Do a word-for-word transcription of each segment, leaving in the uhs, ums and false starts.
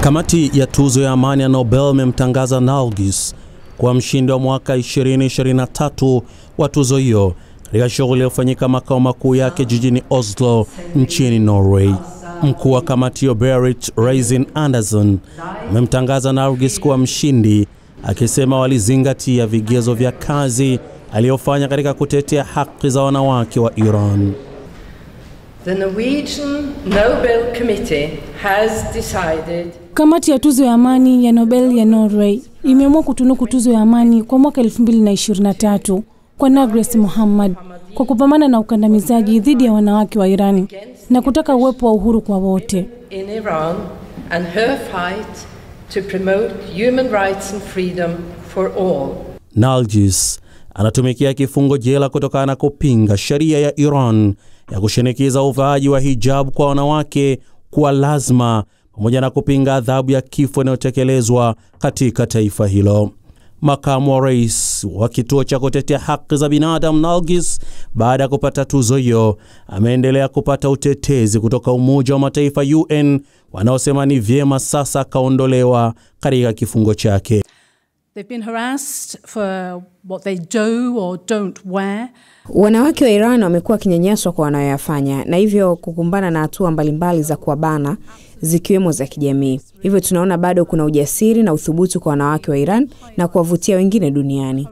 Kamati ya tuzo ya amani ya Nobel imemtangaza Narges kwa mshindi wa mwaka ishirini ishirini na tatu wa tuzo hiyo katika shughuli iliyofanyika makao makuu yake jijini Oslo nchini Norway. Mkuu wa kamati Ole Brit Raisen Anderson amemtangaza Narges kuwa mshindi, akisema walizingatia vigezo vya kazi aliyofanya katika kutetea haki za wanawake wa Iran. The Norwegian Nobel Committee has decided. Kamati ya tuzo ya amani ya Nobel ya Norway imeamua kutunuku tuzo ya amani kwa mwaka elfu mbili na ishirini na tatu kwa Narges Mohammadi kwa kupambana na ukandamizaji dhidi ya wanawake wa Iran na kutaka uwepo wa uhuru kwa wote. In Iran and her fight to promote human rights and freedom for all. Narges anatumikia kifungo jela kutokana na kupinga sheria ya Iran ya kushinikiza uvaaji wa hijab kwa wanawake kwa lazima, pamoja na kupinga adhabu ya kifo inayotekelezwa katika taifa hilo. Makamu wa rais wa kituo cha kutetea haki za binadamu Narges, baada ya kupata tuzo hiyo, ameendelea kupata utetezi kutoka Umoja wa Mataifa U N wanaosema ni vyema sasa kaondolewa katika kifungo chake. They've been harassed for what they do or don't wear. Wanawake wa Iran wamekuwa kinyanyaswa kwa wanayoyafanya na hivyo kukumbana na hatua mbalimbali za kuwabana zikiwemo za kijamii. Hivyo tunaona bado kuna ujasiri na uthubutu kwa wanawake wa Iran na kuwavutia wengine duniani.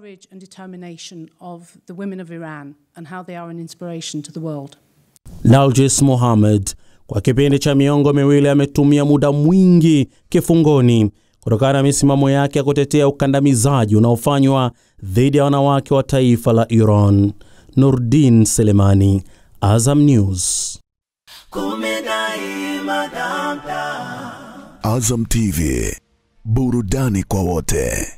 Narges Mohammadi kwa kipindi cha miongo miwili ametumia muda mwingi kifungoni kutokana na misimamo yake ya kutetea ukandamizaji unaofanywa dhidi ya wanawake wa taifa la Iran. Nurdin Selemani, Azam News. Azam T V, burudani kwa wote.